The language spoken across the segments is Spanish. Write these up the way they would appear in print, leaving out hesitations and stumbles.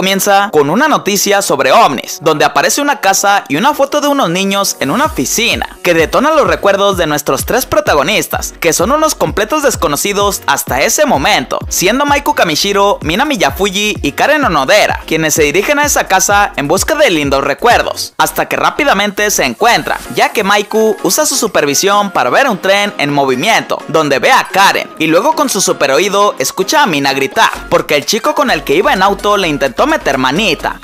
comienza con una noticia sobre ovnis, donde aparece una casa y una foto de unos niños en una oficina, que detona los recuerdos de nuestros tres protagonistas, que son unos completos desconocidos hasta ese momento, siendo Maiku Kamishiro, Mina Miyafuji y Karen Onodera, quienes se dirigen a esa casa en busca de lindos recuerdos, hasta que rápidamente se encuentran, ya que Maiku usa su supervisión para ver un tren en movimiento, donde ve a Karen, y luego con su super oído escucha a Mina gritar, porque el chico con el que iba en auto le intentó meter manita.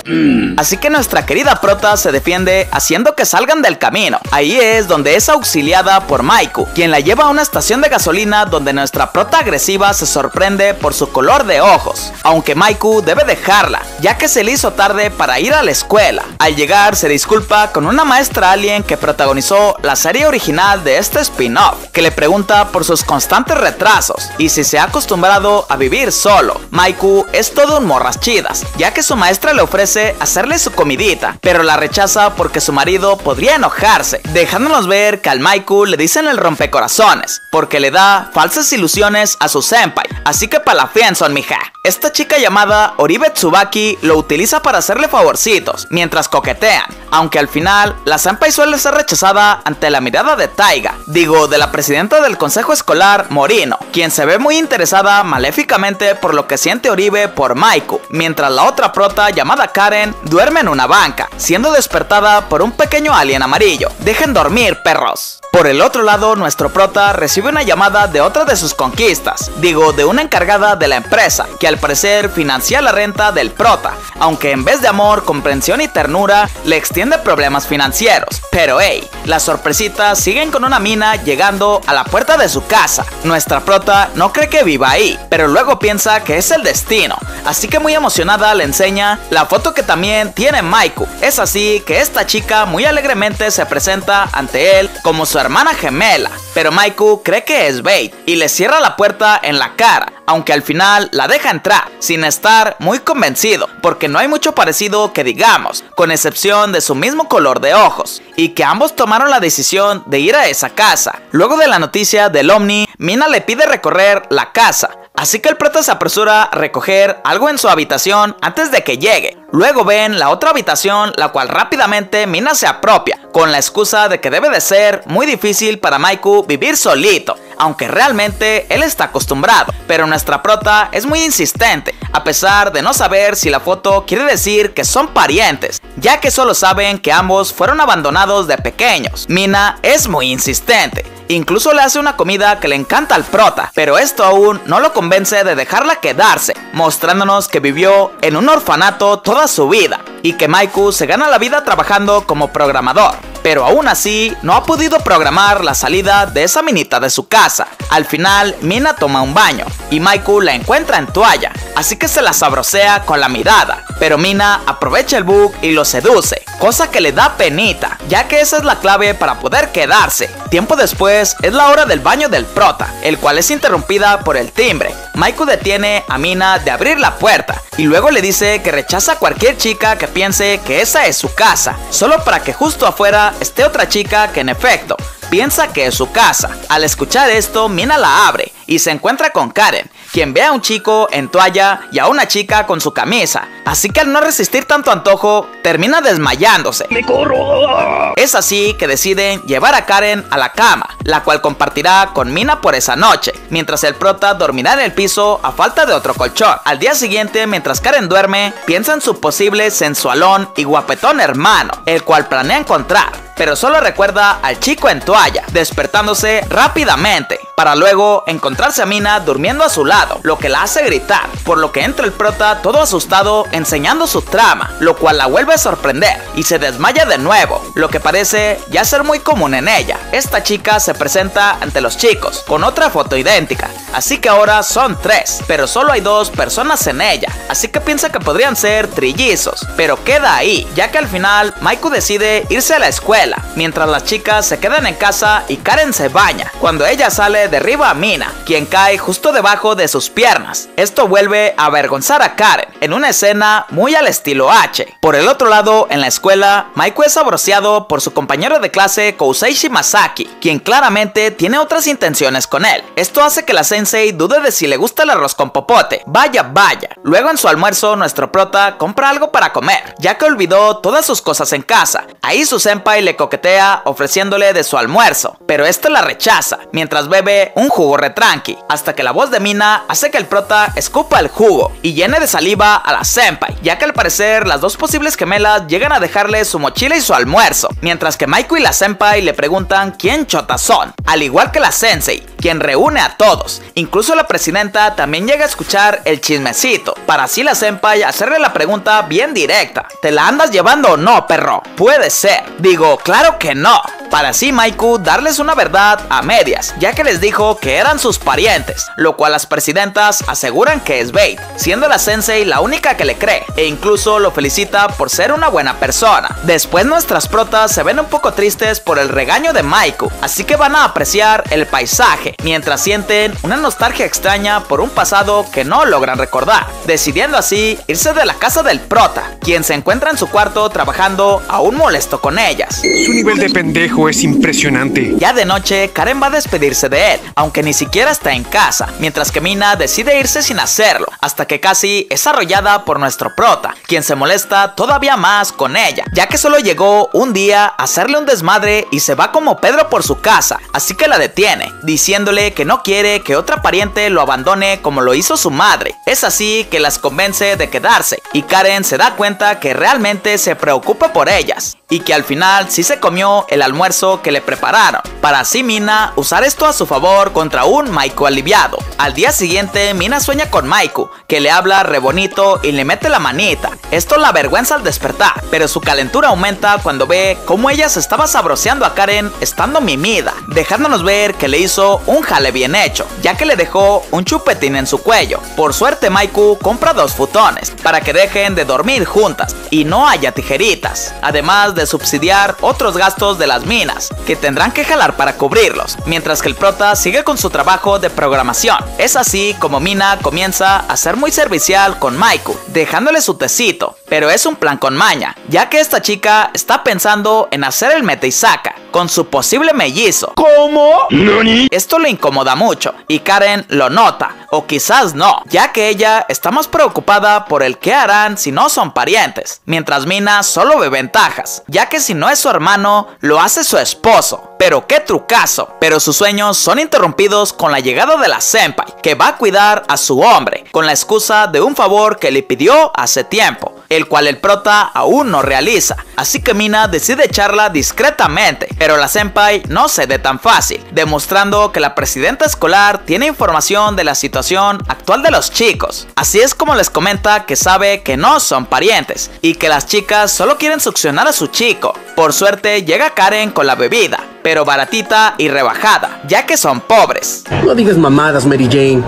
Así que nuestra querida prota se defiende haciendo que salgan del camino. Ahí es donde es auxiliada por Maiku, quien la lleva a una estación de gasolina donde nuestra prota agresiva se sorprende por su color de ojos, aunque Maiku debe dejarla, ya que se le hizo tarde para ir a la escuela. Al llegar se disculpa con una maestra alien que protagonizó la serie original de este spin-off, que le pregunta por sus constantes retrasos y si se ha acostumbrado a vivir solo. Maiku es todo un morras chidas, ya que su maestra le ofrece hacerle su comidita, pero la rechaza porque su marido podría enojarse, dejándonos ver que al Maiku le dicen el rompecorazones, porque le da falsas ilusiones a su senpai, así que pa' la fianzón, mija. Esta chica llamada Oribe Tsubaki lo utiliza para hacerle favorcitos, mientras coquetean, aunque al final la senpai suele ser rechazada ante la mirada de Taiga, de la presidenta del consejo escolar Morino, quien se ve muy interesada maléficamente por lo que siente Oribe por Maiku, mientras la otra prota llamada Karen duerme en una banca, siendo despertada por un pequeño alien amarillo. Dejen dormir, perros. Por el otro lado, nuestro prota recibe una llamada de otra de sus conquistas, de una encargada de la empresa, que al parecer financia la renta del prota, aunque en vez de amor, comprensión y ternura, le extiende problemas financieros. Pero hey, las sorpresitas siguen con una mina llegando a la puerta de su casa. Nuestra prota no cree que viva ahí, pero luego piensa que es el destino, así que muy emocionada le enseña la foto que también tiene Maiku. Es así que esta chica muy alegremente se presenta ante él como su hermana gemela, pero Maiku cree que es bait y le cierra la puerta en la cara, aunque al final la deja entrar, sin estar muy convencido, porque no hay mucho parecido que digamos, con excepción de su mismo color de ojos, y que ambos tomaron la decisión de ir a esa casa. Luego de la noticia del ovni, Mina le pide recorrer la casa, así que el prota se apresura a recoger algo en su habitación antes de que llegue. Luego ven la otra habitación, la cual rápidamente Mina se apropia, con la excusa de que debe de ser muy difícil para Maiku vivir solito, aunque realmente él está acostumbrado. Pero nuestra prota es muy insistente, a pesar de no saber si la foto quiere decir que son parientes, ya que solo saben que ambos fueron abandonados de pequeños. Mina es muy insistente, incluso le hace una comida que le encanta al prota, pero esto aún no lo convence de dejarla quedarse, mostrándonos que vivió en un orfanato toda su vida y que Maiku se gana la vida trabajando como programador, pero aún así no ha podido programar la salida de esa minita de su casa. Al final Mina toma un baño y Maiku la encuentra en toalla, así que se la sabrosea con la mirada, pero Mina aprovecha el bug y lo seduce, cosa que le da penita, ya que esa es la clave para poder quedarse. Tiempo después es la hora del baño del prota, el cual es interrumpida por el timbre. Maiku detiene a Mina de abrir la puerta y luego le dice que rechaza a cualquier chica que piense que esa es su casa, solo para que justo afuera esté otra chica que en efecto piensa que es su casa. Al escuchar esto, Mina la abre y se encuentra con Karen, quien ve a un chico en toalla y a una chica con su camisa, así que al no resistir tanto antojo, termina desmayándose. ¡Me corro! Es así que deciden llevar a Karen a la cama, la cual compartirá con Mina por esa noche, mientras el prota dormirá en el piso a falta de otro colchón. Al día siguiente, mientras Karen duerme, piensa en su posible sensualón y guapetón hermano, el cual planea encontrar, pero solo recuerda al chico en toalla, despertándose rápidamente, para luego encontrarse a Mina durmiendo a su lado, lo que la hace gritar, por lo que entra el prota todo asustado enseñando su trama, lo cual la vuelve a sorprender y se desmaya de nuevo, lo que parece ya ser muy común en ella. Esta chica se presenta ante los chicos con otra foto idéntica, así que ahora son tres, pero solo hay dos personas en ella, así que piensa que podrían ser trillizos, pero queda ahí, ya que al final Maiku decide irse a la escuela, mientras las chicas se quedan en casa y Karen se baña. Cuando ella sale golpe derriba a Mina, quien cae justo debajo de sus piernas. Esto vuelve a avergonzar a Karen en una escena muy al estilo H. Por el otro lado, en la escuela, Maiku es sabroseado por su compañero de clase Kousei Shimasaki, quien claramente tiene otras intenciones con él. Esto hace que la sensei dude de si le gusta el arroz con popote. Vaya, vaya. Luego en su almuerzo, nuestro prota compra algo para comer, ya que olvidó todas sus cosas en casa. Ahí su senpai le coquetea ofreciéndole de su almuerzo, pero este la rechaza, mientras bebe un jugo retranqui, hasta que la voz de Mina hace que el prota escupa el jugo y llene de saliva a la senpai, ya que al parecer las dos posibles gemelas llegan a dejarle su mochila y su almuerzo, mientras que Maiku y la senpai le preguntan quién chota son, al igual que la sensei, quien reúne a todos. Incluso la presidenta también llega a escuchar el chismecito, para así la senpai hacerle la pregunta bien directa: ¿te la andas llevando o no, perro? Puede ser. Digo, claro que no. Para así Maiku darles una verdad a medias, ya que les dijo que eran sus parientes, lo cual las presidentas aseguran que es bait, siendo la sensei la única que le cree, e incluso lo felicita por ser una buena persona. Después nuestras protas se ven un poco tristes por el regaño de Maiku, así que van a apreciar el paisaje, mientras sienten una nostalgia extraña por un pasado que no logran recordar, decidiendo así irse de la casa del prota, quien se encuentra en su cuarto trabajando aún molesto con ellas. Su nivel de pendejo es impresionante. Ya de noche, Karen va a despedirse de él, aunque ni siquiera está en casa, mientras que Mina decide irse sin hacerlo, hasta que casi es arrollada por nuestro prota, quien se molesta todavía más con ella, ya que solo llegó un día a hacerle un desmadre y se va como Pedro por su casa, así que la detiene, diciéndole que no quiere que otra pariente lo abandone como lo hizo su madre. Es así que las convence de quedarse, y Karen se da cuenta que realmente se preocupa por ellas, y que al final sí se comió el almuerzo que le prepararon, para así Mina usar esto a su favor contra un Maiku aliviado. Al día siguiente, Mina sueña con Maiku, que le habla re bonito y le mete la manita. Esto la avergüenza al despertar, pero su calentura aumenta cuando ve cómo ella se estaba sabroseando a Karen estando mimida, dejándonos ver que le hizo un jale bien hecho, ya que le dejó un chupetín en su cuello. Por suerte, Maiku compra 2 futones, para que dejen de dormir juntas y no haya tijeritas, además de subsidiar otros gastos de las minas, que tendrán que jalar para cubrirlos, mientras que el prota sigue con su trabajo de programación. Es así como Mina comienza a ser muy servicial con Maiku, dejándole su tecito, pero es un plan con maña, ya que esta chica está pensando en hacer el mete y saca con su posible mellizo. ¿Cómo? ¿Nani? Esto le incomoda mucho, y Karen lo nota, o quizás no, ya que ella está más preocupada por el qué harán si no son parientes, mientras Mina solo ve ventajas, ya que si no es su hermano, lo hace su esposo. Pero qué trucazo. Pero sus sueños son interrumpidos con la llegada de la senpai, que va a cuidar a su hombre, con la excusa de un favor que le pidió hace tiempo, el cual el prota aún no realiza. Así que Mina decide echarla discretamente, pero la senpai no cede tan fácil, demostrando que la presidenta escolar tiene información de la situación actual de los chicos. Así es como les comenta que sabe que no son parientes, y que las chicas solo quieren succionar a su chico. Por suerte llega Karen con la bebida, pero baratita y rebajada, ya que son pobres. No digas mamadas, Mary Jane.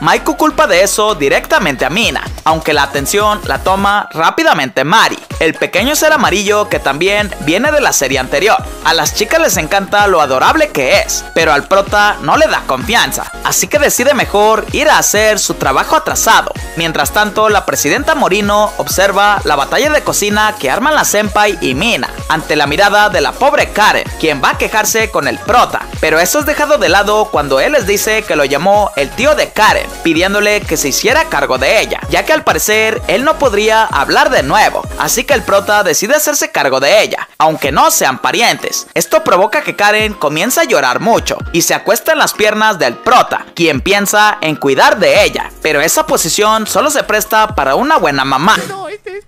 Maiku culpa de eso directamente a Mina, aunque la atención la toma rápidamente Mari, el pequeño ser amarillo que también viene de la serie anterior. A las chicas les encanta lo adorable que es, pero al prota no le da confianza, así que decide mejor ir a hacer su trabajo atrasado. Mientras tanto, la presidenta Morino observa la batalla de cocina que arman la senpai y Mina, ante la mirada de la pobre Karen, quien va a quejarse con el prota, pero eso es dejado de lado cuando él les dice que lo llamó el tío de Karen, pidiéndole que se hiciera cargo de ella, ya que al parecer él no podría hablar de nuevo, así que el prota decide hacerse cargo de ella, aunque no sean parientes. Esto provoca que Karen comience a llorar mucho y se acuesta en las piernas del prota, quien piensa en cuidar de ella, pero esa posición solo se presta para una buena mamá.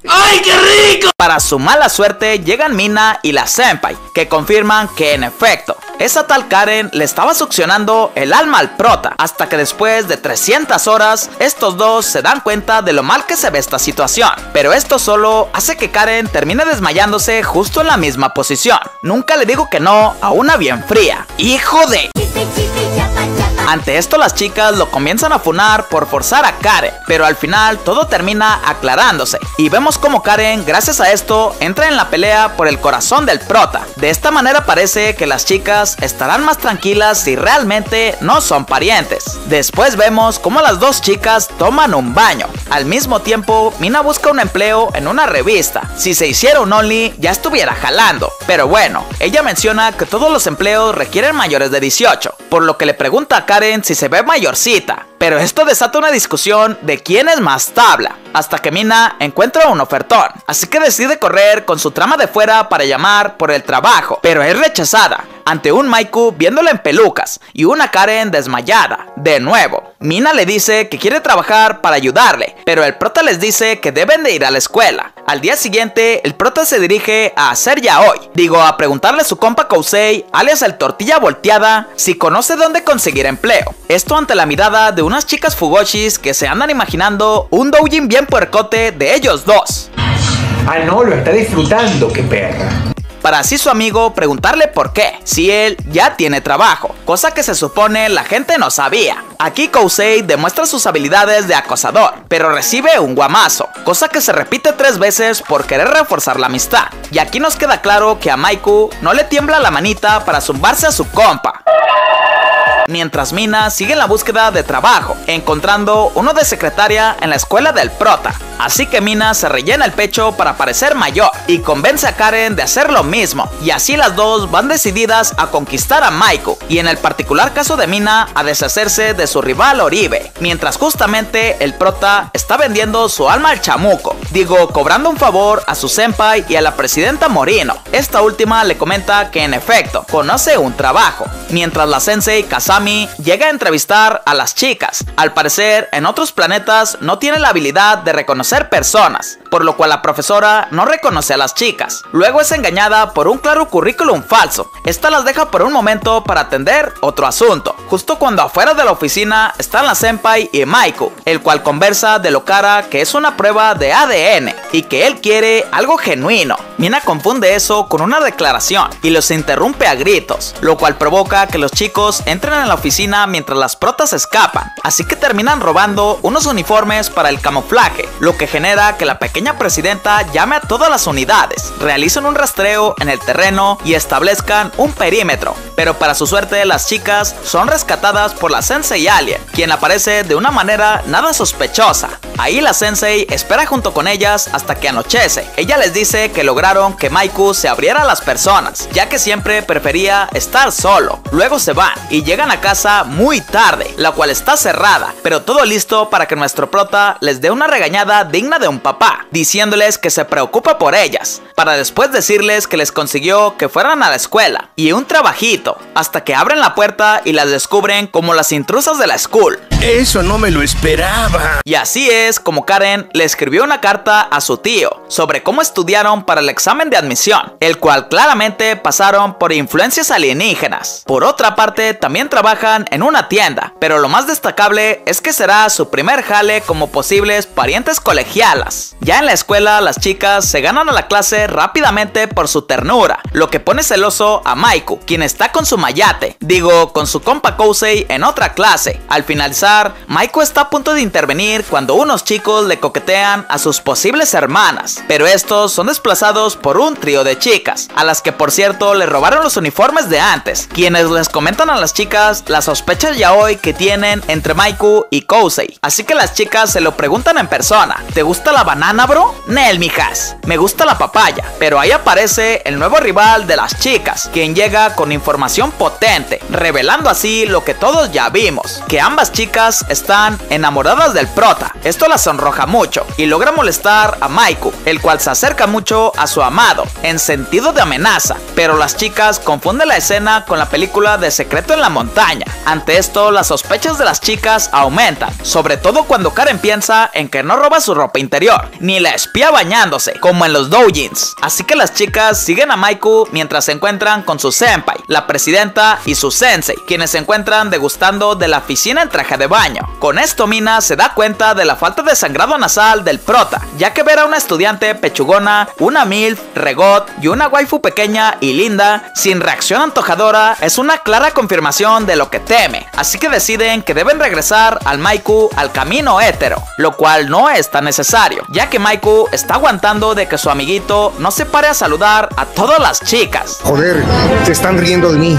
¡Ay, qué rico! Para su mala suerte llegan Mina y la senpai, que confirman que en efecto, esa tal Karen le estaba succionando el alma al prota, hasta que después de 300 horas, estos dos se dan cuenta de lo mal que se ve esta situación, pero esto solo hace que Karen termine desmayándose justo en la misma posición. Nunca le digo que no a una bien fría. ¡Hijo de! Chiste, chiste, chapa, chapa. Ante esto las chicas lo comienzan a funar por forzar a Karen, pero al final todo termina aclarándose y vemos como Karen gracias a esto entra en la pelea por el corazón del prota. De esta manera parece que las chicas estarán más tranquilas si realmente no son parientes. Después vemos como las dos chicas toman un baño. Al mismo tiempo Mina busca un empleo en una revista. Si se hiciera un Only ya estuviera jalando, pero bueno, ella menciona que todos los empleos requieren mayores de 18, por lo que le pregunta a Karen si se ve mayorcita, pero esto desata una discusión de quién es más tabla, hasta que Mina encuentra un ofertón, así que decide correr con su trama de fuera para llamar por el trabajo, pero es rechazada ante un Maiku viéndola en pelucas y una Karen desmayada. De nuevo, Mina le dice que quiere trabajar para ayudarle, pero el prota les dice que deben de ir a la escuela. Al día siguiente, el prota se dirige a hacer yaoi, a preguntarle a su compa Kousei, alias el tortilla volteada, si conoce dónde conseguir empleo. Esto ante la mirada de unas chicas fugoshis que se andan imaginando un doujin bien puercote de ellos dos. Ah no, lo está disfrutando, qué perra. Para así su amigo preguntarle por qué, si él ya tiene trabajo, cosa que se supone la gente no sabía. Aquí Kousei demuestra sus habilidades de acosador, pero recibe un guamazo, cosa que se repite 3 veces por querer reforzar la amistad. Y aquí nos queda claro que a Maiku no le tiembla la manita para zumbarse a su compa. Mientras Mina sigue en la búsqueda de trabajo, encontrando uno de secretaria en la escuela del prota. Así que Mina se rellena el pecho para parecer mayor y convence a Karen de hacer lo mismo, y así las dos van decididas a conquistar a Maiku, y en el particular caso de Mina a deshacerse de su rival Oribe, mientras justamente el prota está vendiendo su alma al chamuco, cobrando un favor a su senpai y a la presidenta Morino. Esta última le comenta que en efecto conoce un trabajo, mientras la sensei Kasami llega a entrevistar a las chicas. Al parecer en otros planetas no tiene la habilidad de reconocer personas, por lo cual la profesora no reconoce a las chicas. Luego es engañada por un claro currículum falso. Esta las deja por un momento para atender otro asunto, justo cuando afuera de la oficina están la senpai y Maiku, el cual conversa de lo cara que es una prueba de ADN y que él quiere algo genuino. Mina confunde eso con una declaración y los interrumpe a gritos, lo cual provoca que los chicos entren en la oficina mientras las protas escapan, así que terminan robando unos uniformes para el camuflaje, lo que genera que la pequeña presidenta llame a todas las unidades, realicen un rastreo en el terreno y establezcan un perímetro, pero para su suerte las chicas son rescatadas por la sensei alien, quien aparece de una manera nada sospechosa. Ahí la sensei espera junto con ellas hasta que anochece. Ella les dice que lograron que Maiku se abriera a las personas, ya que siempre prefería estar solo. Luego se van y llegan a casa muy tarde, la cual está cerrada, pero todo listo para que nuestro prota les dé una regañada digna de un papá, diciéndoles que se preocupa por ellas, para después decirles que les consiguió que fueran a la escuela y un trabajito, hasta que abren la puerta y las descubren como las intrusas de la school. Eso no me lo esperaba. Y así es como Karen le escribió una carta a su tío sobre cómo estudiaron para el examen de admisión, el cual claramente pasaron por influencias alienígenas. Por otra parte, también trabajan en una tienda, pero lo más destacable es que será su primer jale como posibles parientes colegialas. Ya en la escuela las chicas se ganan a la clase rápidamente por su ternura, lo que pone celoso a Maiku, quien está con su mayate, con su compa Kousei en otra clase. Al finalizar, Maiku está a punto de intervenir cuando unos chicos le coquetean a sus posibles hermanas, pero estos son desplazados por un trío de chicas, a las que por cierto le robaron los uniformes de antes, quienes les comentan a las chicas las sospechas yaoi que tienen entre Maiku y Kousei, así que las chicas se lo preguntan en persona. ¿Te gusta la banana, bro? Nel, mijas. Me gusta la papaya. Pero ahí aparece el nuevo rival de las chicas, quien llega con información potente, revelando así lo que todos ya vimos, que ambas chicas están enamoradas del prota. Esto las sonroja mucho y logra molestar a Maiku, el cual se acerca mucho a su amado, en sentido de amenaza, pero las chicas confunden la escena con la película de Secreto en la Montaña. Ante esto, las sospechas de las chicas aumentan, sobre todo cuando Karen piensa en que no roba su ropa interior, ni la espía bañándose, como en los doujins. Así que las chicas siguen a Maiku mientras se encuentran con su senpai, la presidenta y su sensei, quienes se encuentran degustando de la oficina en traje de baño. Con esto Mina se da cuenta de la falta de sangrado nasal del prota, ya que ver a una estudiante pechugona, una milf, regot y una waifu pequeña y linda, sin reacción antojadora, es una clara confirmación de lo que teme, así que deciden que deben regresar al Maiku al camino hétero, lo cual no es tan necesario, ya que Maiku está aguantando de que su amiguito no se pare a saludar a todas las chicas. Joder, se están riendo de mí,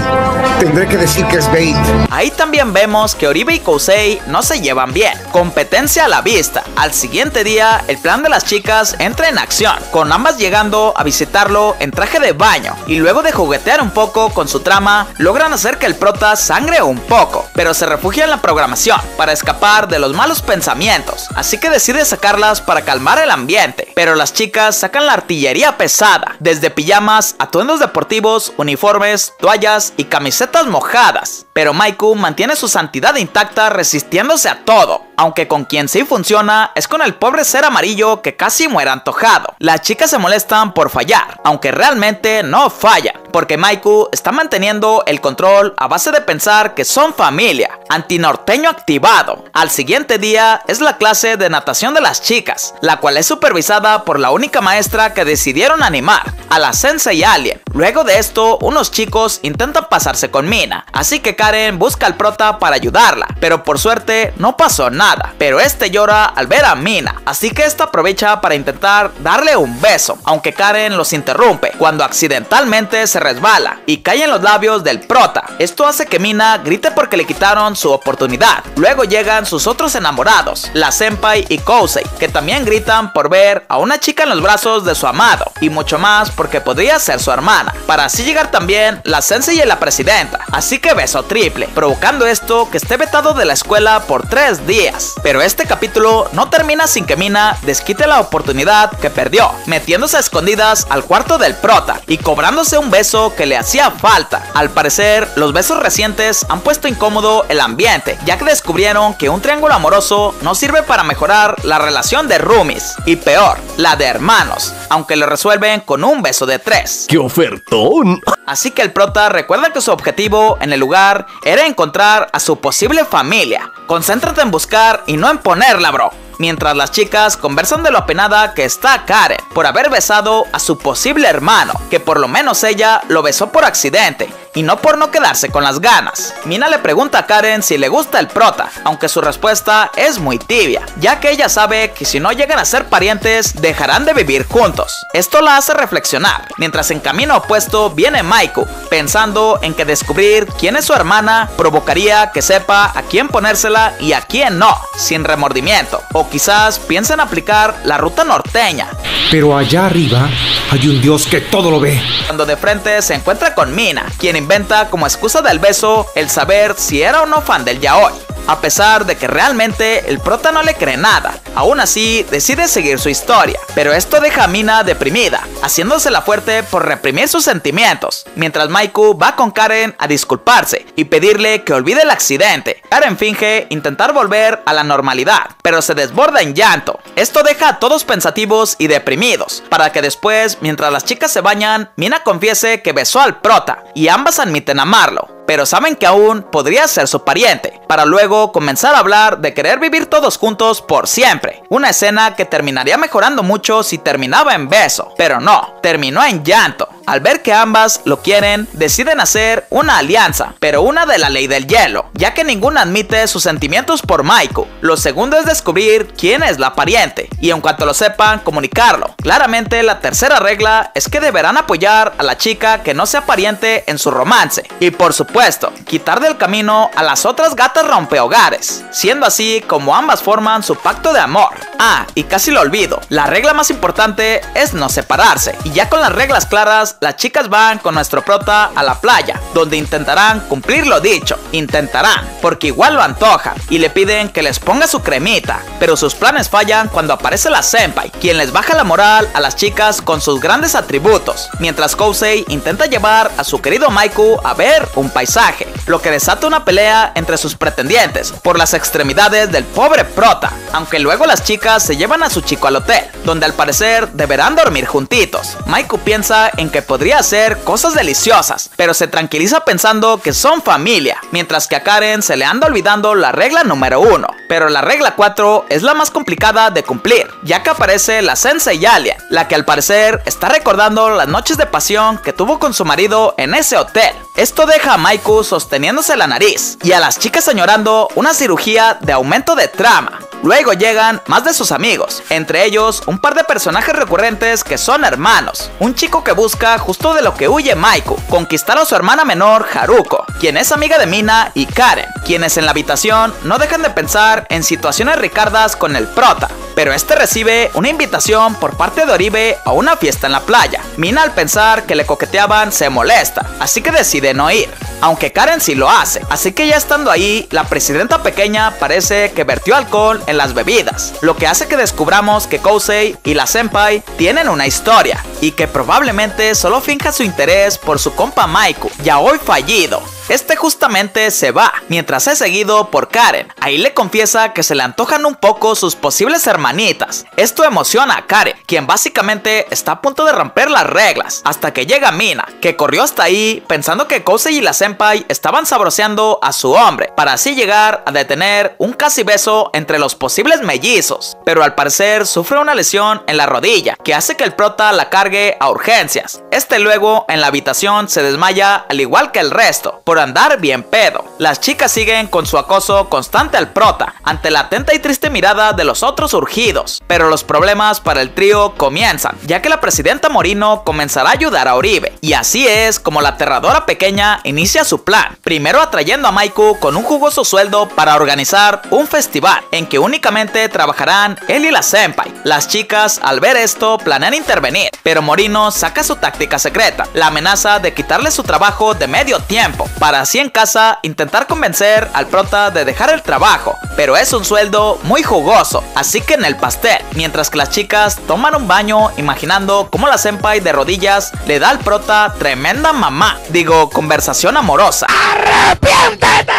tendré que decir que es bait. Ahí también vemos que Oribe y Kousei no se llevan bien, competencia a la vista. Al siguiente día, el plan de las chicas entra en acción, con ambas llegando a visitarlo en traje de baño, y luego de juguetear un poco con su trama, logran hacer que el prota sangre un poco, pero se refugia en la programación para escapar de los malos pensamientos, así que decide sacarlas para calmar el ambiente, pero las chicas sacan la artillería pesada, desde pijamas, atuendos deportivos, uniformes, toallas y camisetas mojadas, pero Maiku mantiene su santidad intacta resistiéndose a todo, aunque con quien sí funciona es con el pobre ser amarillo que casi muere antojado. Las chicas se molestan por fallar, aunque realmente no fallan, porque Maiku está manteniendo el control a base de pensar que son familia, antinorteño activado. Al siguiente día es la clase de natación de las chicas, la cual es supervisada por la única maestra que decidieron animar, a la Sensei Alien. Luego de esto, unos chicos intentan pasarse con Mina, así que Karen busca al prota para ayudarla, pero por suerte no pasó nada, pero este llora al ver a Mina, así que esta aprovecha para intentar darle un beso, aunque Karen los interrumpe, cuando accidentalmente se resbala y cae en los labios del prota. Esto hace que Mina grite porque le quitaron su oportunidad. Luego llegan sus otros enamorados, la Senpai y Kousei, que también gritan por ver a una chica en los brazos de su amado, y mucho más porque podría ser su hermana, para así llegar también la Sensei y la presidenta, así que beso triple, provocando esto que esté vetado de la escuela por 3 días. Pero este capítulo no termina sin que Mina desquite la oportunidad que perdió, metiéndose a escondidas al cuarto del prota y cobrándose un beso que le hacía falta. Al parecer, los besos recientes han puesto incómodo el ambiente, ya que descubrieron que un triángulo amoroso no sirve para mejorar la relación de roomies, y peor, la de hermanos, aunque lo resuelven con un beso de 3. ¡Qué ofertón! Así que el prota recuerda que su objetivo en el lugar era encontrar a su posible familia. Concéntrate en buscar y no en ponerla, bro. Mientras las chicas conversan de lo apenada que está Karen por haber besado a su posible hermano, que por lo menos ella lo besó por accidente y no por no quedarse con las ganas. Mina le pregunta a Karen si le gusta el prota, aunque su respuesta es muy tibia, ya que ella sabe que si no llegan a ser parientes dejarán de vivir juntos. Esto la hace reflexionar, mientras en camino opuesto viene Maiku, pensando en que descubrir quién es su hermana provocaría que sepa a quién ponérsela y a quién no, sin remordimiento, o quizás piensa en aplicar la ruta norteña. Pero allá arriba hay un dios que todo lo ve. Cuando de frente se encuentra con Mina, quien inventa como excusa del beso el saber si era o no fan del yaoi, a pesar de que realmente el prota no le cree nada. Aún así decide seguir su historia, pero esto deja a Mina deprimida, haciéndosela fuerte por reprimir sus sentimientos, mientras Maiku va con Karen a disculparse y pedirle que olvide el accidente. Karen finge intentar volver a la normalidad, pero se desborda en llanto. Esto deja a todos pensativos y deprimidos, para que después, mientras las chicas se bañan, Mina confiese que besó al prota, y ambas admiten amarlo, pero saben que aún podría ser su pariente, para luego comenzar a hablar de querer vivir todos juntos por siempre, una escena que terminaría mejorando mucho si terminaba en beso, pero no, terminó en llanto. Al ver que ambas lo quieren, deciden hacer una alianza, pero una de la ley del hielo, ya que ninguna admite sus sentimientos por Maiku. Lo segundo es descubrir quién es la pariente, y en cuanto lo sepan, comunicarlo. Claramente la tercera regla es que deberán apoyar a la chica que no sea pariente en su romance, y por supuesto, quitar del camino a las otras gatas rompehogares, siendo así como ambas forman su pacto de amor. Ah, y casi lo olvido, la regla más importante es no separarse, y ya con las reglas claras, las chicas van con nuestro prota a la playa, donde intentarán cumplir lo dicho, intentarán, porque igual lo antojan, y le piden que les ponga su cremita, pero sus planes fallan cuando aparece la senpai, quien les baja la moral a las chicas con sus grandes atributos, mientras Kousei intenta llevar a su querido Maiku a ver un paisaje, lo que desata una pelea entre sus pretendientes por las extremidades del pobre prota, aunque luego las chicas se llevan a su chico al hotel, donde al parecer deberán dormir juntitos. Maiku piensa en que podría hacer cosas deliciosas, pero se tranquiliza pensando que son familia, mientras que a Karen se le anda olvidando la regla número 1, pero la regla 4 es la más complicada de cumplir, ya que aparece la Sensei Alien, la que al parecer está recordando las noches de pasión que tuvo con su marido en ese hotel. Esto deja a Maiku sosteniendo sosteniéndose la nariz y a las chicas añorando una cirugía de aumento de trama. Luego llegan más de sus amigos, entre ellos un par de personajes recurrentes que son hermanos. Un chico que busca justo de lo que huye Maiku, conquistar a su hermana menor Haruko, quien es amiga de Mina y Karen, quienes en la habitación no dejan de pensar en situaciones ricardas con el prota, pero este recibe una invitación por parte de Oribe a una fiesta en la playa. Mina, al pensar que le coqueteaban, se molesta, así que decide no ir, aunque Karen sí lo hace, así que ya estando ahí, la presidenta pequeña parece que vertió alcohol en las bebidas, lo que hace que descubramos que Kousei y la senpai tienen una historia, y que probablemente solo finja su interés por su compa Maiku, ya hoy fallido. Este justamente se va, mientras es seguido por Karen. Ahí le confiesa que se le antojan un poco sus posibles hermanitas. Esto emociona a Karen, quien básicamente está a punto de romper las reglas, hasta que llega Mina, que corrió hasta ahí pensando que Kousei y la senpai estaban sabroseando a su hombre, para así llegar a detener un casi beso entre los posibles mellizos, pero al parecer sufre una lesión en la rodilla, que hace que el prota la cargue a urgencias. Este luego en la habitación se desmaya al igual que el resto, por andar bien pedo. Las chicas siguen con su acoso constante al prota, ante la atenta y triste mirada de los otros urgidos, pero los problemas para el trío comienzan, ya que la presidenta Morino comenzará a ayudar a Oribe, y así es como la aterradora pequeña inicia su plan, primero atrayendo a Maiku con un jugoso sueldo para organizar un festival, en que únicamente trabajarán él y la senpai. Las chicas al ver esto planean intervenir, pero Morino saca su táctica secreta, la amenaza de quitarle su trabajo de medio tiempo, para así en casa intentar convencer al prota de dejar el trabajo, pero es un sueldo muy jugoso, así que en el pastel, mientras que las chicas toman un baño imaginando cómo la senpai de rodillas le da al prota tremenda mamá, digo, conversación amorosa. ¡Arrepiéntete,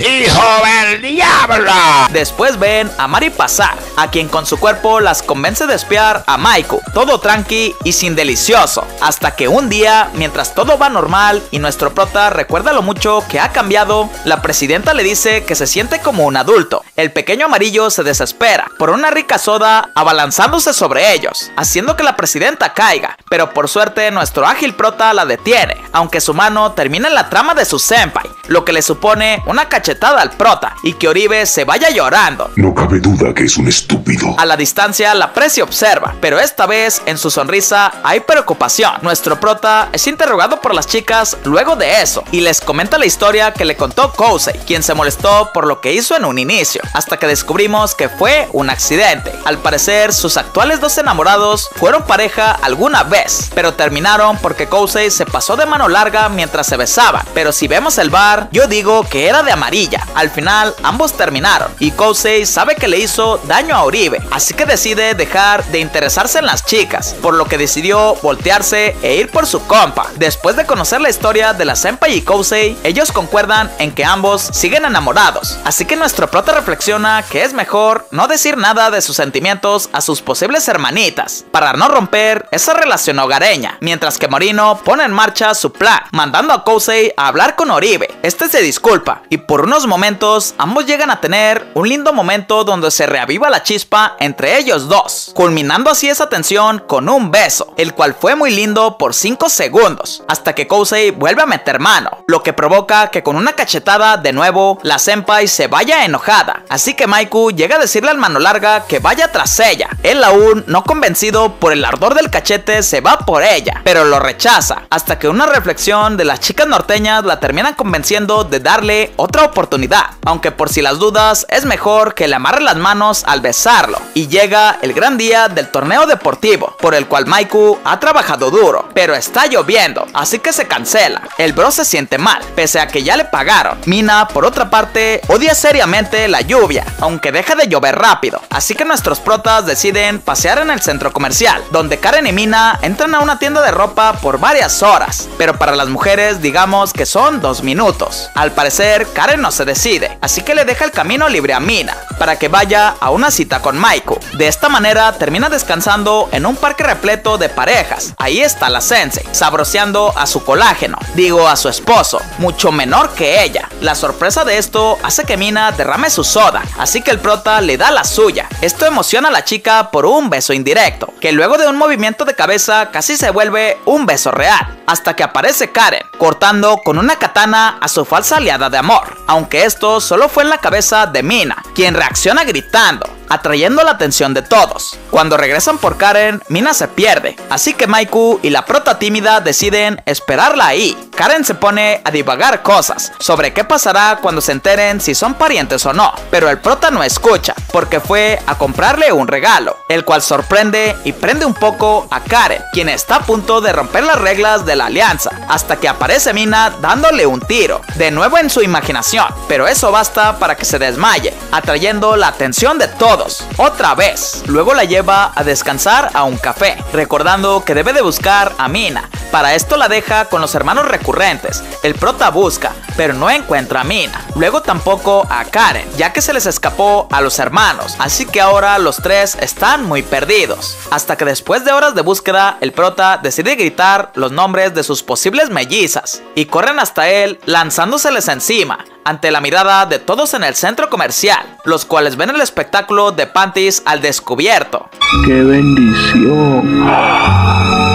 hijo del diablo! Después ven a Mari pasar, a quien con su cuerpo las convence de espiar a Maiku, todo tranqui y sin delicioso, hasta que un día, mientras todo va normal y nuestro prota recuerda lo mucho que ha cambiado, la presidenta le dice que se siente como un adulto. El pequeño amarillo se desespera por una rica soda abalanzándose sobre ellos, haciendo que la presidenta caiga, pero por suerte nuestro ágil prota la detiene, aunque su mano termina en la trama de su senpai, lo que le supone una cachetada al prota y que Oribe se vaya llorando. No cabe duda que es un estúpido. A la distancia la presi observa, pero esta vez en su sonrisa hay preocupación. Nuestro prota es interrogado por las chicas luego de eso y les comenta la historia que le contó Kousei, quien se molestó por lo que hizo en un inicio, hasta que descubrimos que fue un accidente. Al parecer sus actuales dos enamorados fueron pareja alguna vez, pero terminaron porque Kousei se pasó de mano larga mientras se besaban, pero si vemos el bar, yo digo que era de amarilla. Al final ambos terminaron y Kousei sabe que le hizo daño a Oribe, así que decide dejar de interesarse en las chicas, por lo que decidió voltearse e ir por su compa. Después de conocer la historia de la senpai y Kousei, ellos concuerdan en que ambos siguen enamorados, así que nuestro prota reflexiona que es mejor no decir nada de sus sentimientos a sus posibles hermanitas, para no romper esa relación hogareña, mientras que Morino pone en marcha su plan, mandando a Kousei a hablar con Oribe. Este se disculpa y por unos momentos ambos llegan a tener un lindo momento donde se reaviva la chispa entre ellos dos, culminando así esa tensión con un beso, el cual fue muy lindo por 5 segundos, hasta que Kousei vuelve a meter mano, lo que provoca que con una cachetada de nuevo la senpai se vaya enojada, así que Maiku llega a decirle al mano larga que vaya tras ella. Él, aún no convencido por el ardor del cachete, se va por ella, pero lo rechaza, hasta que una reflexión de las chicas norteñas la terminan convenciendo de darle otra oportunidad, aunque por si las dudas es mejor que le amarre las manos al besarlo. Y llega el gran día del torneo deportivo, por el cual Maiku ha trabajado duro, pero está lloviendo, así que se cancela. El bro se siente mal, pese a que ya le pagaron. Mina, por otra parte, odia seriamente la lluvia, aunque deja de llover rápido, así que nuestros protas deciden pasear en el centro comercial, donde Karen y Mina entran a una tienda de ropa por varias horas, pero para las mujeres digamos que son 2 minutos. Al parecer Karen no se decide, así que le deja el camino libre a Mina para que vaya a una cita con Maiku. De esta manera termina descansando en un parque repleto de parejas. Ahí está la sensei, sabroseando a su colágeno, digo a su esposo, mucho menor que ella. La sorpresa de esto hace que Mina derrame su soda, así que el prota le da la suya. Esto emociona a la chica por un beso indirecto, que luego de un movimiento de cabeza mirada casi se vuelve un beso real, hasta que aparece Karen, cortando con una katana a su falsa aliada de amor, aunque esto solo fue en la cabeza de Mina, quien reacciona gritando, atrayendo la atención de todos. Cuando regresan por Karen, Mina se pierde, así que Maiku y la prota tímida deciden esperarla ahí. Karen se pone a divagar cosas sobre qué pasará cuando se enteren si son parientes o no, pero el prota no escucha, porque fue a comprarle un regalo, el cual sorprende y prende un poco a Karen, quien está a punto de romper las reglas de la alianza, hasta que aparece Mina dándole un tiro, de nuevo en su imaginación, pero eso basta para que se desmaye, atrayendo la atención de todos. Otra vez, luego la lleva a descansar a un café, recordando que debe de buscar a Mina. Para esto la deja con los hermanos recurrentes. El prota busca, pero no encuentra a Mina, luego tampoco a Karen, ya que se les escapó a los hermanos, así que ahora los tres están muy perdidos, hasta que después de horas de búsqueda, el prota decide gritar los nombres de sus posibles mellizas, y corren hasta él lanzándoseles encima, ante la mirada de todos en el centro comercial, los cuales ven el espectáculo de panties al descubierto. ¡Qué bendición!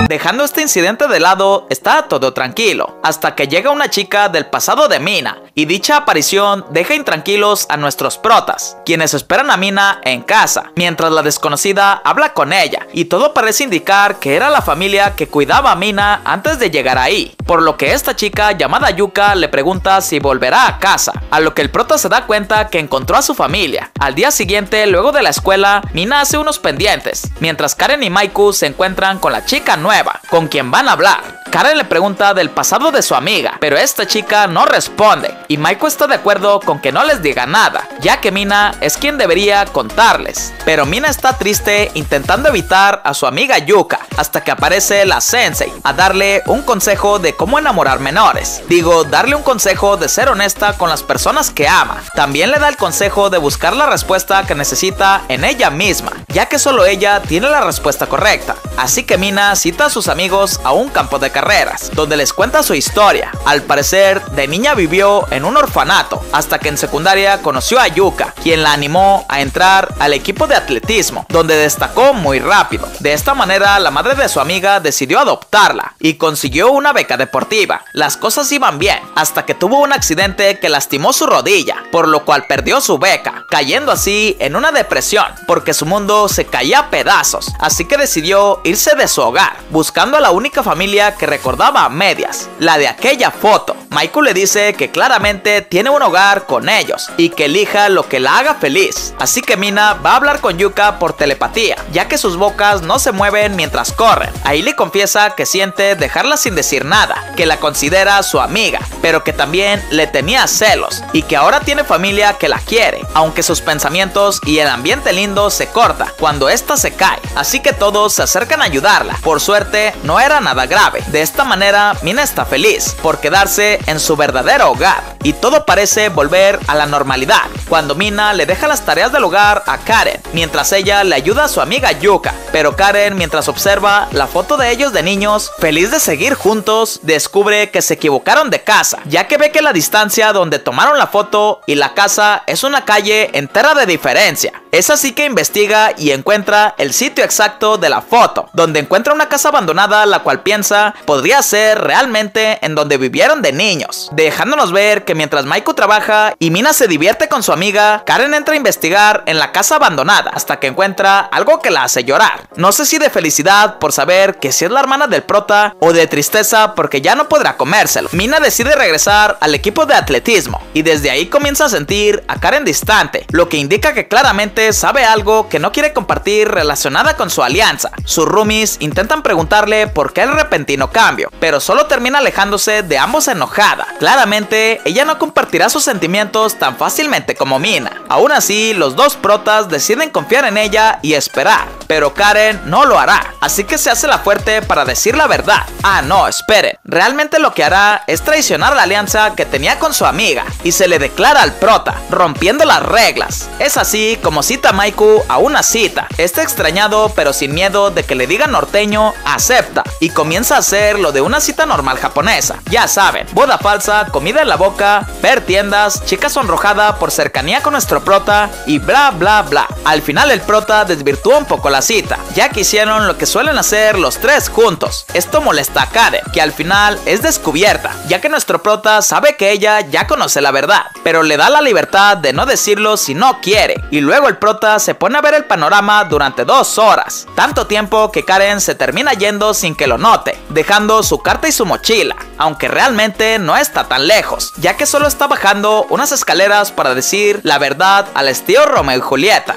Dejando este incidente de lado, está todo tranquilo, hasta que llega una chica del pasado de Mina, y dicha aparición deja intranquilos a nuestros protas, quienes esperan a Mina en casa, mientras la desconocida habla con ella, y todo parece indicar que era la familia que cuidaba a Mina antes de llegar ahí, por lo que esta chica llamada Yuka le pregunta si volverá a casa, a lo que el prota se da cuenta que encontró a su familia. Al día siguiente, luego de la escuela, Mina hace unos pendientes, mientras Karen y Maiku se encuentran con la chica nueva, con quien van a hablar. Karen le pregunta del pasado de su amiga, pero esta chica no responde, y Maiku está de acuerdo con que no les diga nada, ya que Mina es quien debería contarles. Pero Mina está triste, intentando evitar a su amiga Yuka, hasta que aparece la sensei a darle un consejo de cómo enamorar menores. Digo, darle un consejo de ser honesta con las personas que ama. También le da el consejo de buscar la respuesta que necesita en ella misma, ya que solo ella tiene la respuesta correcta. Así que Mina cita a sus amigos a un campo de carreras, donde les cuenta su historia. Al parecer, de niña vivió en un orfanato, hasta que en secundaria conoció a Yuka, quien la animó a entrar al equipo de atletismo, donde destacó muy rápido. De esta manera, la madre de su amiga decidió adoptarla, y consiguió una beca deportiva. Las cosas iban bien, hasta que tuvo un accidente que lastimó su rodilla, por lo cual perdió su beca, cayendo así en una depresión, porque su mundo se caía a pedazos, así que decidió irse de su hogar, buscando a la única familia que recordaba a medias, la de aquella foto. Maiku le dice que claramente tiene un hogar con ellos y que elija lo que la haga feliz, así que Mina va a hablar con Yuka por telepatía, ya que sus bocas no se mueven mientras corren. Ahí le confiesa que siente dejarla sin decir nada, que la considera su amiga, pero que también le tenía celos y que ahora tiene familia que la quiere, aunque sus pensamientos y el ambiente lindo se corta cuando esta se cae, así que todos se acercan a ayudarla. Por suerte, no era nada grave. De esta manera, Mina está feliz por quedarse en su verdadero hogar, y todo parece volver a la normalidad cuando Mina le deja las tareas del hogar a Karen, mientras ella le ayuda a su amiga Yuka. Pero Karen, mientras observa la foto de ellos de niños, feliz de seguir juntos, descubre que se equivocaron de casa, ya que ve que la distancia donde tomaron la foto y la casa es una calle entera de diferencia. Es así que investiga y encuentra el sitio exacto de la foto, donde encuentra una casa abandonada, la cual piensa podría ser realmente en donde vivieron de niños, dejándonos ver que mientras Maiku trabaja y Mina se divierte con su amiga, Karen entra a investigar en la casa abandonada, hasta que encuentra algo que la hace llorar. No sé si de felicidad por saber que si es la hermana del prota, o de tristeza porque ya no podrá comérselo. Mina decide regresar al equipo de atletismo, y desde ahí comienza a sentir a Karen distante, lo que indica que claramente sabe algo que no quiere compartir relacionada con su alianza. Sus roomies intentan preguntarle por qué el repentino cambio, pero solo termina alejándose de ambos enojada. Claramente, ella no compartirá sus sentimientos tan fácilmente como Mina. Aún así, los dos protas deciden confiar en ella y esperar, pero Karen no lo hará, así que se hace la fuerte para decir la verdad. Ah no, esperen, realmente lo que hará es traicionar la alianza que tenía con su amiga, y se le declara al prota, rompiendo las reglas. Es así como cita Maiku a una cita. Este extrañado, pero sin miedo de que le digan norteño, acepta, y comienza a hacer lo de una cita normal japonesa. Ya saben, boda falsa, comida en la boca, ver tiendas, chica sonrojada por cercanía con nuestro prota y bla bla bla. Al final el prota desvirtuó un poco la cita, ya que hicieron lo que suelen hacer los tres juntos. Esto molesta a Karen, que al final es descubierta, ya que nuestro prota sabe que ella ya conoce la verdad, pero le da la libertad de no decirlo si no quiere. Y luego el prota se pone a ver el panorama durante 2 horas, tanto tiempo que Karen se termina yendo sin que lo note, dejando su carta y su mochila, aunque realmente no está tan lejos, ya que solo está bajando unas escaleras para decir la verdad al estilo Romeo y Julieta.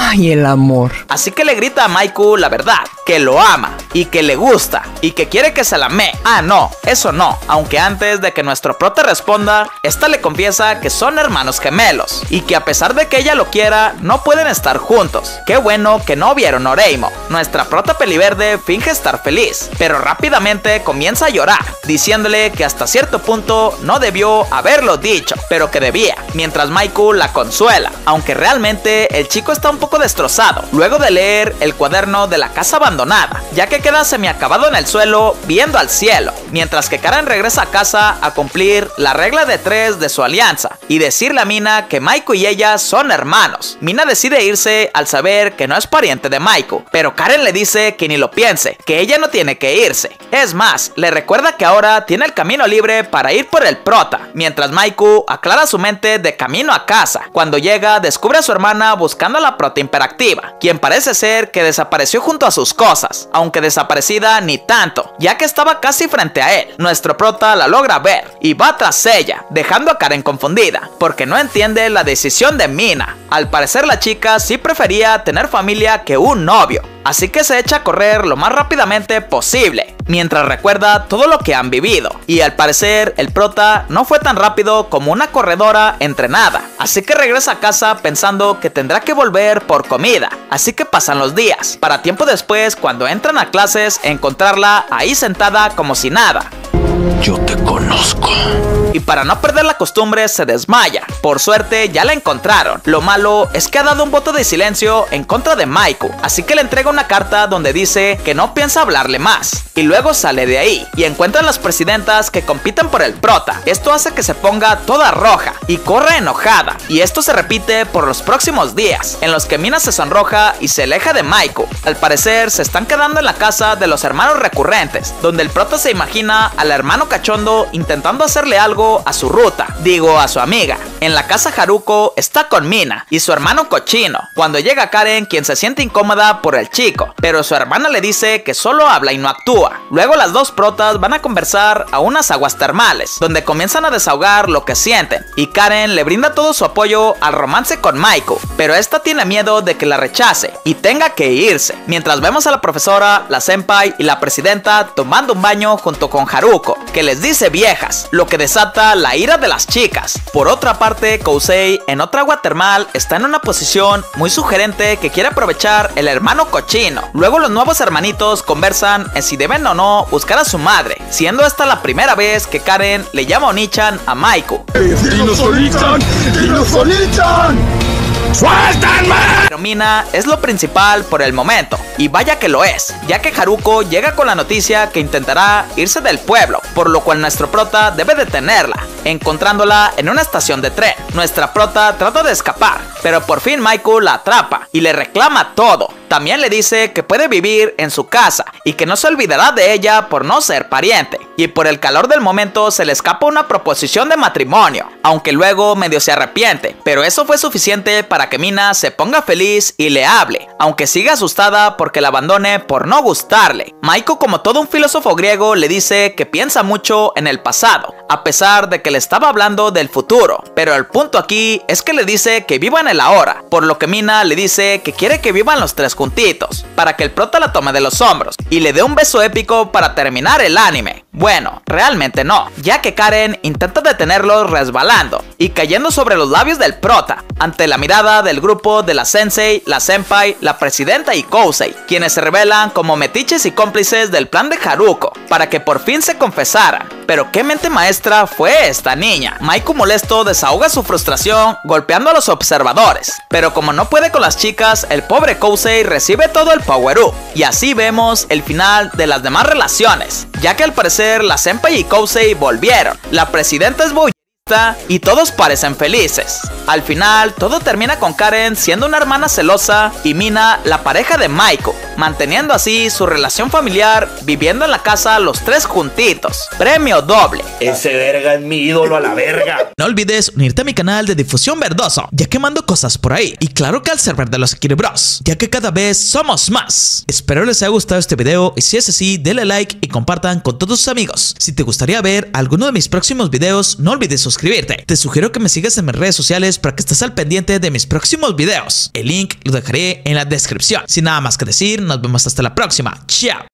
¡Ay, el amor! Así que le grita a Maiku la verdad, que lo ama, y que le gusta, y que quiere que se la amé. Ah no, eso no, aunque antes de que nuestro prota responda, esta le confiesa que son hermanos gemelos, y que a pesar de que ella lo quiera, no pueden estar juntos. Qué bueno que no vieron Oreimo. Nuestra prota peliverde finge estar feliz, pero rápidamente comienza a llorar, diciéndole que hasta cierto punto no debió haberlo dicho, pero que debía, mientras Maiku la consuela, aunque realmente el chico está un poco destrozado luego de leer el cuaderno de la casa abandonada, ya que queda semiacabado en el suelo viendo al cielo, mientras que Karen regresa a casa a cumplir la regla de 3 de su alianza y decirle a Mina que Maiku y ella son hermanos. Mina decide irse al saber que no es pariente de Maiku, pero Karen le dice que ni lo piense, que ella no tiene que irse. Es más, le recuerda que ahora tiene el camino libre para ir por el prota, mientras Maiku aclara su mente de camino a casa. Cuando llega, descubre a su hermana buscando a la prota imperactiva, quien parece ser que desapareció junto a sus cosas, aunque desaparecida ni tanto, ya que estaba casi frente a él. Nuestro prota la logra ver y va tras ella, dejando a Karen confundida, porque no entiende la decisión de Mina. Al parecer la chica sí prefería tener familia que un novio, así que se echa a correr lo más rápidamente posible, mientras recuerda todo lo que han vivido, y al parecer el prota no fue tan rápido como una corredora entrenada, así que regresa a casa pensando que tendrá que volver por comida. Así que pasan los días, para tiempo después, cuando entran a clases, encontrarla ahí sentada como si nada. Yo te conozco. Y para no perder la costumbre se desmaya. Por suerte ya la encontraron. Lo malo es que ha dado un voto de silencio en contra de Maiku, así que le entrega una carta donde dice que no piensa hablarle más. Y luego sale de ahí y encuentran las presidentas que compiten por el prota. Esto hace que se ponga toda roja y corre enojada. Y esto se repite por los próximos días, en los que Mina se sonroja y se aleja de Maiku. Al parecer se están quedando en la casa de los hermanos recurrentes, donde el prota se imagina a la hermano cachondo intentando hacerle algo a su ruta, digo a su amiga. En la casa Haruko está con Mina y su hermano cochino, cuando llega Karen, quien se siente incómoda por el chico, pero su hermana le dice que solo habla y no actúa. Luego las dos protas van a conversar a unas aguas termales, donde comienzan a desahogar lo que sienten, y Karen le brinda todo su apoyo al romance con Maiku, pero esta tiene miedo de que la rechace y tenga que irse, mientras vemos a la profesora, la senpai y la presidenta tomando un baño junto con Haruko, que les dice viejas, lo que desata la ira de las chicas. Por otra parte, Kousei, en otra agua termal, está en una posición muy sugerente que quiere aprovechar el hermano cochino. Luego los nuevos hermanitos conversan en si deben o no buscar a su madre, siendo esta la primera vez que Karen le llama Oni-chan a Maiku. ¡Suéltame! Pero Mina es lo principal por el momento, y vaya que lo es, ya que Haruko llega con la noticia que intentará irse del pueblo, por lo cual nuestro prota debe detenerla, encontrándola en una estación de tren. Nuestra prota trata de escapar, pero por fin Maiku la atrapa y le reclama todo. También le dice que puede vivir en su casa y que no se olvidará de ella por no ser pariente. Y por el calor del momento se le escapa una proposición de matrimonio, aunque luego medio se arrepiente, pero eso fue suficiente para que Mina se ponga feliz y le hable, aunque sigue asustada porque la abandone por no gustarle. Maiku, como todo un filósofo griego, le dice que piensa mucho en el pasado, a pesar de que le estaba hablando del futuro, pero el punto aquí es que le dice que viva en el ahora, por lo que Mina le dice que quiere que vivan los tres juntitos, para que el prota la tome de los hombros y le dé un beso épico para terminar el anime. Bueno, realmente no, ya que Karen intenta detenerlo resbalando y cayendo sobre los labios del prota, ante la mirada del grupo de la sensei, la senpai, la presidenta y Kousei, quienes se revelan como metiches y cómplices del plan de Haruko, para que por fin se confesaran. pero qué mente maestra fue esta niña. Maiku, molesto, desahoga su frustración golpeando a los observadores, pero como no puede con las chicas, el pobre Kousei recibe todo el power up. Y así vemos el final de las demás relaciones, ya que al parecer la senpai y Kousei volvieron, la presidenta es Boy y todos parecen felices. Al final todo termina con Karen siendo una hermana celosa y Mina la pareja de Maiku, manteniendo así su relación familiar, viviendo en la casa los tres juntitos. Premio doble. Ese verga es mi ídolo a la verga. No olvides unirte a mi canal de difusión verdoso, ya que mando cosas por ahí, y claro que al server de los Akiri Bros, ya que cada vez somos más. Espero les haya gustado este video y si es así denle like y compartan con todos sus amigos. Si te gustaría ver alguno de mis próximos videos no olvides suscribirte. Te sugiero que me sigas en mis redes sociales para que estés al pendiente de mis próximos videos. El link lo dejaré en la descripción. Sin nada más que decir, nos vemos hasta la próxima. Chao.